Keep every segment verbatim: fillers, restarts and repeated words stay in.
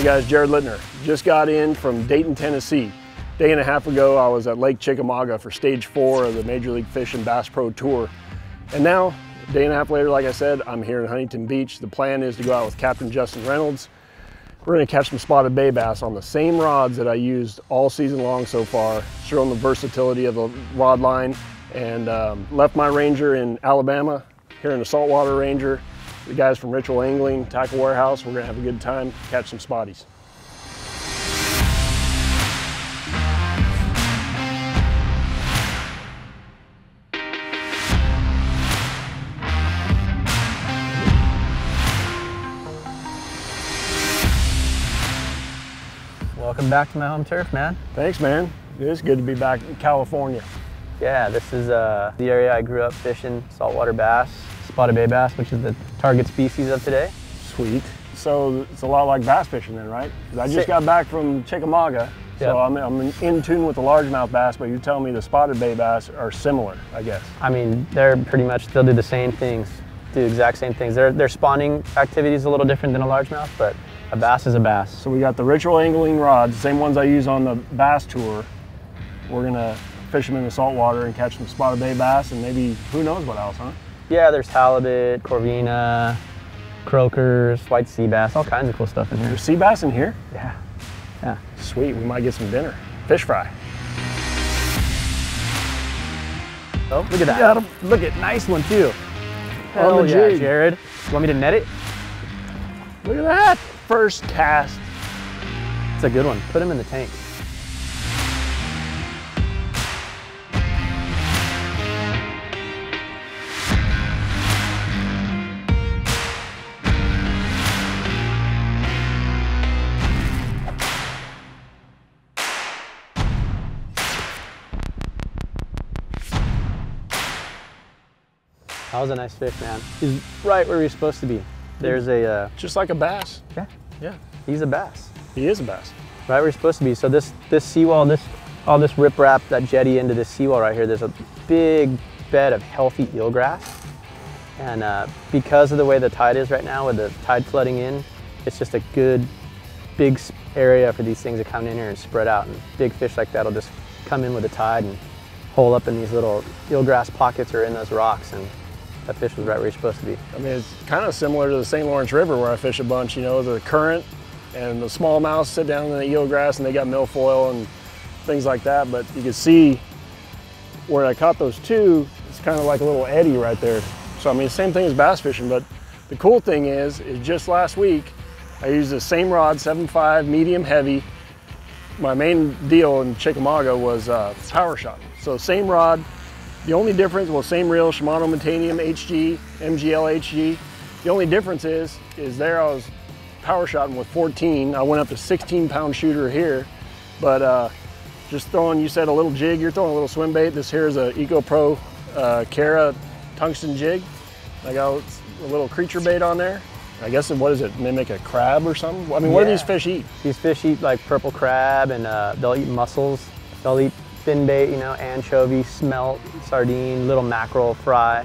Hey guys, Jared Lintner. Just got in from Dayton, Tennessee. Day and a half ago, I was at Lake Chickamauga for stage four of the Major League Fish and Bass Pro Tour. And now, a day and a half later, like I said, I'm here in Huntington Beach. The plan is to go out with Captain Justin Reynolds. We're gonna catch some spotted bay bass on the same rods that I used all season long so far, showing the versatility of the rod line, and um, left my Ranger in Alabama, here in the Saltwater Ranger. The guys from Ritual Angling Tackle Warehouse, we're gonna have a good time, catch some spotties. Welcome back to my home turf, man. Thanks, man. It is good to be back in California. Yeah, this is uh, the area I grew up fishing, saltwater bass, spotted bay bass, which is the target species of today. Sweet. So it's a lot like bass fishing then, right? I just got back from Chickamauga, so yep. I'm, I'm in tune with the largemouth bass, but you're telling me the spotted bay bass are similar, I guess. I mean, they're pretty much, they'll do the same things, do the exact same things. Their, their spawning activity is a little different than a largemouth, but a bass is a bass. So we got the Ritual Angling rods, the same ones I use on the bass tour. We're gonna fish them in the salt water and catch some spotted bay bass and maybe who knows what else, huh? Yeah, there's halibut, corvina, croakers, white sea bass, all kinds of cool stuff in here. There's sea bass in here? Yeah, yeah. Sweet, we might get some dinner. Fish fry. Oh, look at that. Got him. Look at, nice one too. Hell on the yeah, jig. Jared. You want me to net it? Look at that, first cast. It's a good one, put him in the tank. That was a nice fish, man. He's right where he's supposed to be. There's a... Uh, Just like a bass. Yeah. Yeah. He's a bass. He is a bass. Right where he's supposed to be. So this this seawall, this, all this riprap that jetty into this seawall right here, there's a big bed of healthy eelgrass. And uh, because of the way the tide is right now, with the tide flooding in, it's just a good big area for these things to come in here and spread out. And big fish like that will just come in with the tide and hole up in these little eelgrass pockets or in those rocks. And that fish was right where you're supposed to be. I mean, it's kind of similar to the Saint Lawrence River where I fish a bunch, you know, the current and the smallmouth sit down in the eelgrass and they got milfoil and things like that. But you can see where I caught those two, it's kind of like a little eddy right there. So I mean, same thing as bass fishing, but the cool thing is, is just last week, I used the same rod, seven five, medium heavy. My main deal in Chickamauga was uh, power shot. So same rod. The only difference, well, same reel, Shimano Metanium H G, M G L H G. The only difference is, is there I was power shotting with fourteen. I went up to sixteen pound shooter here, but uh, just throwing, you said a little jig, you're throwing a little swim bait. This here is a Eco Pro uh, Kara tungsten jig. I got a little creature bait on there. I guess, what is it, mimic a crab or something? I mean, what yeah. do these fish eat? These fish eat like purple crab and uh, they'll eat mussels, they'll eat fin bait, you know, anchovy, smelt, sardine, little mackerel, fry,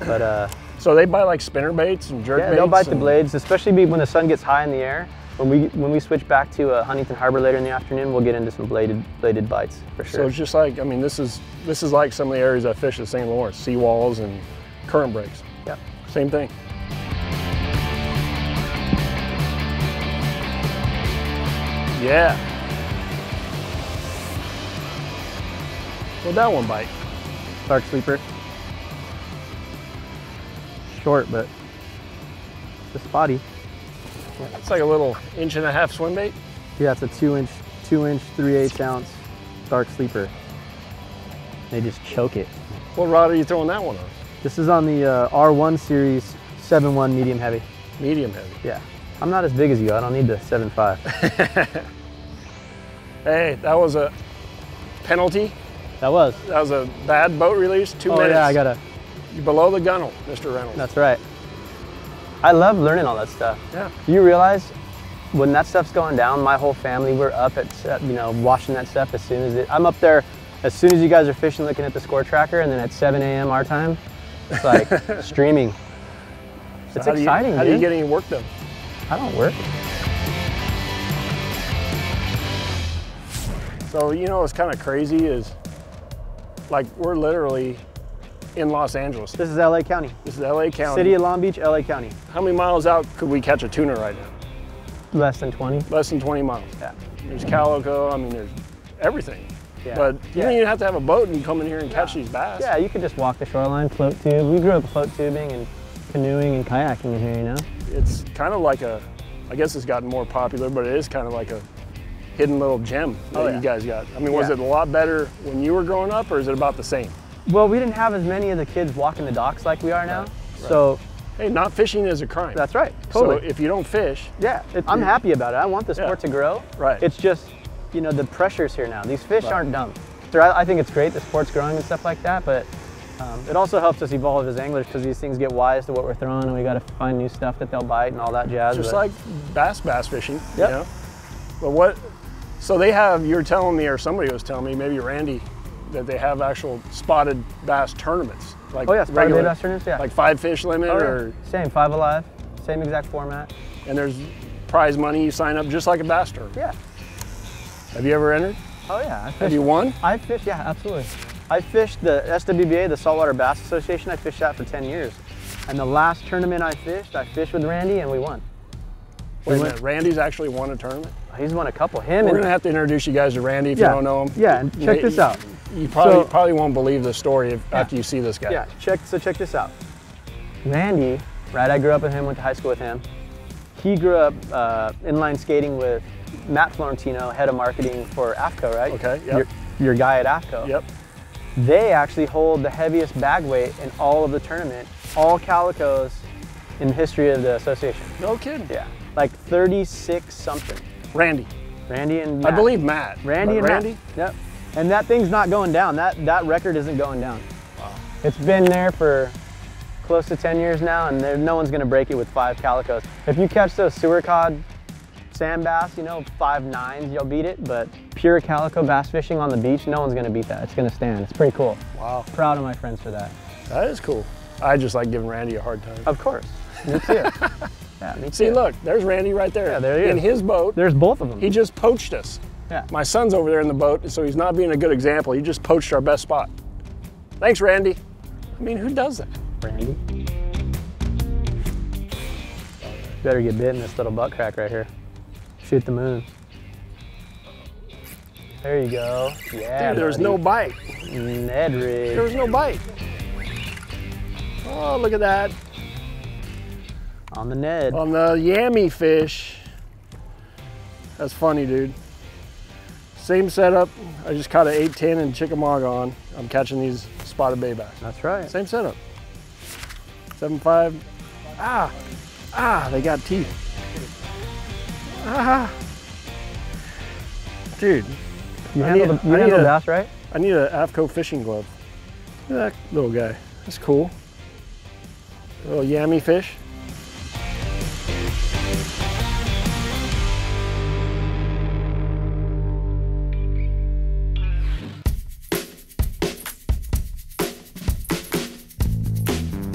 but uh. So they bite like spinner baits and jerk yeah, baits? Yeah, they'll bite and... the blades, especially when the sun gets high in the air. When we when we switch back to uh, Huntington Harbour later in the afternoon, we'll get into some bladed bladed bites for sure. So it's just like, I mean, this is this is like some of the areas I fish at Saint Lawrence, seawalls and current breaks. Yeah, same thing. Yeah. Well, that one bite. Dark Sleeper. Short, but it's a spotty. Yeah. It's like a little inch and a half swim bait. Yeah, it's a two inch, two inch, three eighths ounce Dark Sleeper. They just choke it. What rod are you throwing that one on? This is on the uh, R one series seven one medium heavy. Medium heavy? Yeah. I'm not as big as you. I don't need the seven five. Hey, that was a penalty. That was. That was a bad boat release, two oh, minutes. Oh yeah, I gotta. You're below the gunnel, Mister Reynolds. That's right. I love learning all that stuff. Yeah. You realize when that stuff's going down, my whole family, we're up at, you know, watching that stuff as soon as it, I'm up there as soon as you guys are fishing, looking at the score tracker, and then at seven A M our time, it's like streaming. It's so how exciting, do you, How dude. do you get any work done? I don't work. So, you know, what's kind of crazy is, like, we're literally in Los Angeles. This is L A County. This is L A County. City of Long Beach, L A County. How many miles out could we catch a tuna right now? Less than twenty. Less than twenty miles. Yeah. There's calico, I mean, there's everything. Yeah. But you yeah. don't even have to have a boat and you come in here and yeah. catch these bass. Yeah, you could just walk the shoreline, float tube. We grew up float tubing and canoeing and kayaking in here, you know? It's kind of like a, I guess it's gotten more popular, but it is kind of like a hidden little gem that oh, yeah. you guys got. I mean, was yeah. it a lot better when you were growing up, or is it about the same? Well, we didn't have as many of the kids walking the docks like we are now. Right. Right. So, hey, not fishing is a crime. That's right, totally. So if you don't fish. Yeah, it, I'm happy about it. I want the sport yeah. to grow. Right. It's just, you know, the pressure's here now. These fish right. aren't dumb. I think it's great the sport's growing and stuff like that, but um, it also helps us evolve as anglers because these things get wise to what we're throwing and we got to find new stuff that they'll bite and all that jazz. Just but, like bass bass fishing, yep. you know? But what, so they have, you were telling me, or somebody was telling me, maybe Randy, that they have actual spotted bass tournaments. Like oh yeah, spotted regular, bass tournaments, yeah. Like five fish limit oh, yeah. or? Same, five alive, same exact format. And there's prize money, you sign up just like a bass tournament. Yeah. Have you ever entered? Oh yeah, I fished. Have you won? I fished, yeah, absolutely. I fished the S W B A, the Saltwater Bass Association. I fished that for ten years. And the last tournament I fished, I fished with Randy and we won. Wait a minute, Randy's actually won a tournament? He's won a couple. Him We're and, gonna have to introduce you guys to Randy if yeah, you don't know him. Yeah, and check you, this out. You probably, so, you probably won't believe the story if, yeah. after you see this guy. Yeah, check, so check this out. Randy, right, I grew up with him, went to high school with him. He grew up uh, inline skating with Matt Florentino, head of marketing for AFCO, right? Okay, yep. Your, your guy at AFCO. Yep. They actually hold the heaviest bag weight in all of the tournament, all calicos in the history of the association. No kidding. Yeah, like thirty-six something. Randy. Randy and Matt. I believe Matt. Randy and Randy? Matt. Yep. And that thing's not going down. That, that record isn't going down. Wow. It's been there for close to ten years now, and there, no one's gonna break it with five calicos. If you catch those sewer cod sand bass, you know, five nines, you'll beat it, but pure calico bass fishing on the beach, no one's gonna beat that. It's gonna stand. It's pretty cool. Wow. Proud of my friends for that. That is cool. I just like giving Randy a hard time. Of course. Me too. Yeah, me too. See, look, there's Randy right there. Yeah, there he is. In his boat. There's both of them. He just poached us. Yeah. My son's over there in the boat, so he's not being a good example. He just poached our best spot. Thanks, Randy. I mean, who does that? Randy. Better get bit in this little butt crack right here. Shoot the moon. There you go. Yeah. Dude, there's buddy. no bite. Ned Ridge. There was no bite. Oh, look at that. On the Ned. On the Yammy fish. That's funny, dude. Same setup. I just caught an eight ten in Chickamauga on. I'm catching these spotted bay bass. That's right. Same setup. seven five. Ah. Ah, they got teeth. Ah. Dude, you handle the, you handle the bass, right? I need an AFCO fishing glove. Look at that little guy. That's cool. A little Yammy fish.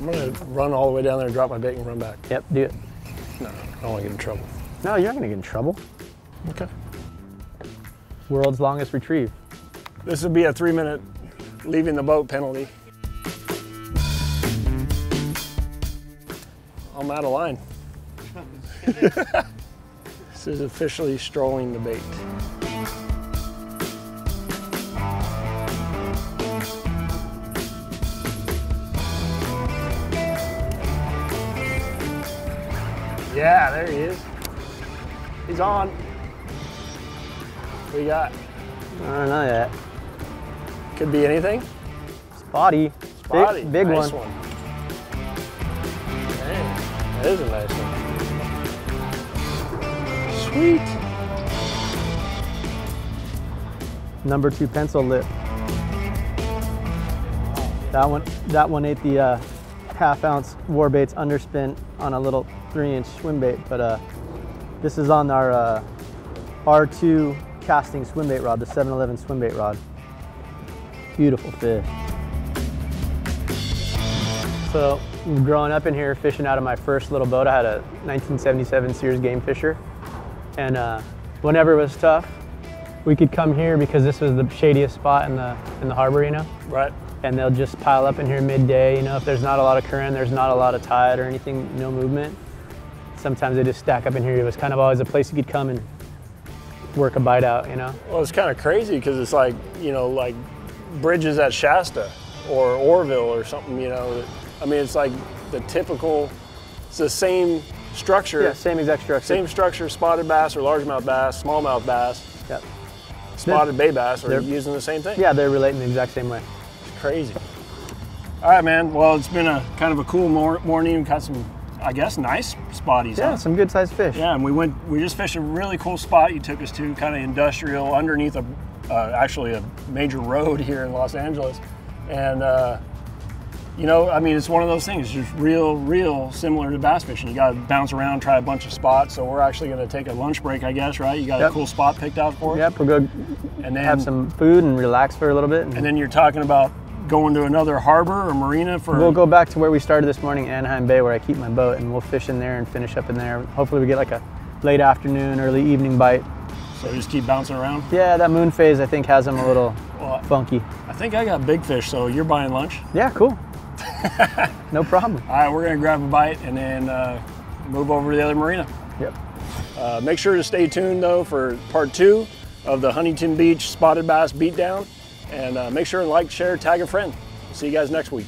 I'm gonna run all the way down there and drop my bait and run back. Yep, do it. No, I don't want to get in trouble. No, you're not gonna get in trouble. Okay. World's longest retrieve. This would be a three minute leaving the boat penalty. I'm out of line. This is officially strolling the bait. Yeah, there he is. He's on. What do you got? I don't know yet. Could be anything. Spotty. Spotty. Big, big nice one. one. Dang, that is a nice one. Sweet. Number two pencil lip. That one. That one ate the uh, half ounce WARBAITS underspin on a little three inch swim bait, but uh. This is on our uh, R two casting swimbait rod, the seven eleven swimbait rod. Beautiful fish. So growing up in here, fishing out of my first little boat, I had a nineteen seventy-seven Sears Game Fisher. And uh, whenever it was tough, we could come here because this was the shadiest spot in the in the harbor, you know? Right. And they'll just pile up in here midday, you know, if there's not a lot of current, there's not a lot of tide or anything, no movement. Sometimes they just stack up in here. It was kind of always a place you could come and work a bite out, you know? Well, it's kind of crazy because it's like, you know, like bridges at Shasta or Oroville or something, you know? I mean, it's like the typical, it's the same structure. Yeah, same exact structure. Same structure, spotted bass or largemouth bass, smallmouth bass, yep. Spotted bay bass are using the same thing. Yeah, they're relating the exact same way. It's crazy. All right, man. Well, it's been a kind of a cool mor morning. Got some, I guess, nice spotties. Yeah, huh? Some good sized fish. Yeah, and we went, we just fished a really cool spot you took us to, kind of industrial, underneath a, uh, actually a major road here in Los Angeles. And, uh, you know, I mean, it's one of those things, just real, real similar to bass fishing. You got to bounce around, try a bunch of spots. So we're actually going to take a lunch break, I guess, right? You got yep. a cool spot picked out for us? Yep, we'll go and then, have some food and relax for a little bit. And, and then you're talking about going to another harbor or marina for... We'll go back to where we started this morning, Anaheim Bay, where I keep my boat, and we'll fish in there and finish up in there. Hopefully we get like a late afternoon, early evening bite. So you just keep bouncing around? Yeah, that moon phase, I think, has them a little well, funky. I think I got big fish, so you're buying lunch? Yeah, cool. No problem. All right, we're going to grab a bite and then uh, move over to the other marina. Yep. Uh, make sure to stay tuned, though, for part two of the Huntington Beach Spotted Bass Beatdown. And uh, make sure to like, share, tag a friend. See you guys next week.